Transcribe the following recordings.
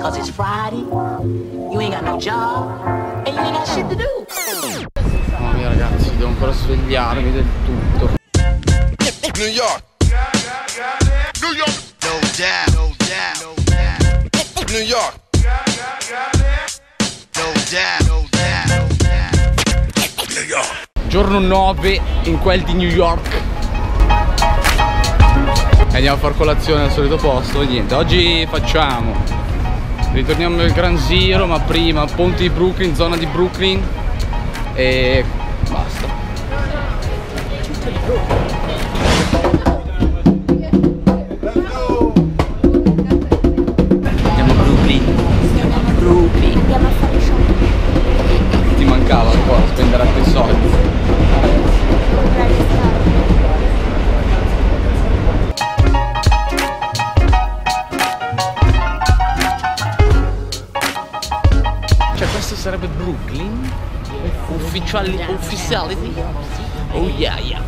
Cause it's Friday, you ain't got no job, and you ain't got shit to do. Mamma mia ragazzi, devo ancora svegliarmi del tutto. New York, New York, no doubt, no doubt, no doubt. New York, no doubt, no doubt. New York. Giorno 9 in quel di New York. Andiamo a far colazione al solito posto e niente, oggi facciamo, ritorniamo nel Gran Giro, ma prima ponte di Brooklyn, zona di Brooklyn e basta. Andiamo a Brooklyn, andiamo a Brooklyn, andiamo a fare shopping. Ti mancava un po' a spendere altri soldi. Sarebbe Brooklyn, ufficiality, oh yeah yeah.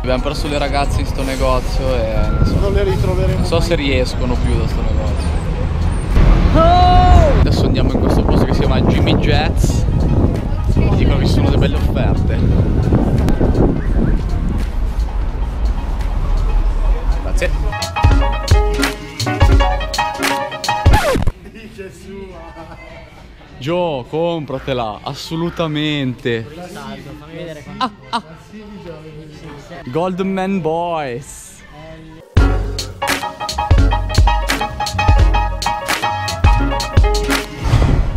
Abbiamo perso le ragazze in sto negozio e non le ritroveremo. Non so se riescono più da sto negozio. Adesso andiamo in questo posto che si chiama Jimmy Jets. Mi dicono che ci sono delle belle offerte. Gio, compratela, assolutamente. Fammi vedere qua. Ah. Golden Man Boys.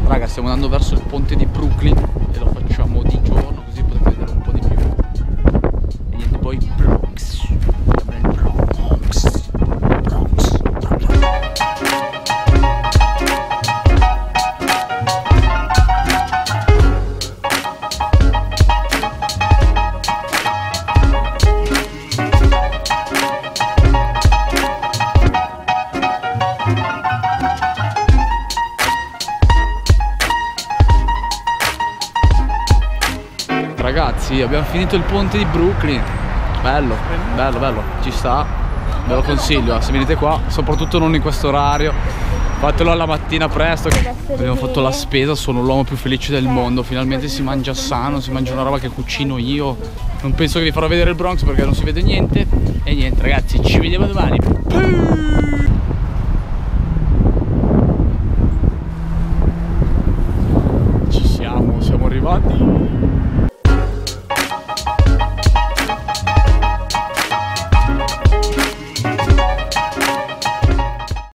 Raga, stiamo andando verso il ponte di Brooklyn e lo facciamo di giorno così potete vedere un po' di più. E niente, poi Bronx. Ragazzi, abbiamo finito il ponte di Brooklyn. Bello, bello, bello, ci sta. Ve lo consiglio, se venite qua, soprattutto non in questo orario. Fatelo alla mattina presto. Abbiamo fatto la spesa, sono l'uomo più felice del mondo. Finalmente si mangia sano, si mangia una roba che cucino io. Non penso che vi farò vedere il Bronx perché non si vede niente. E niente ragazzi, ci vediamo domani.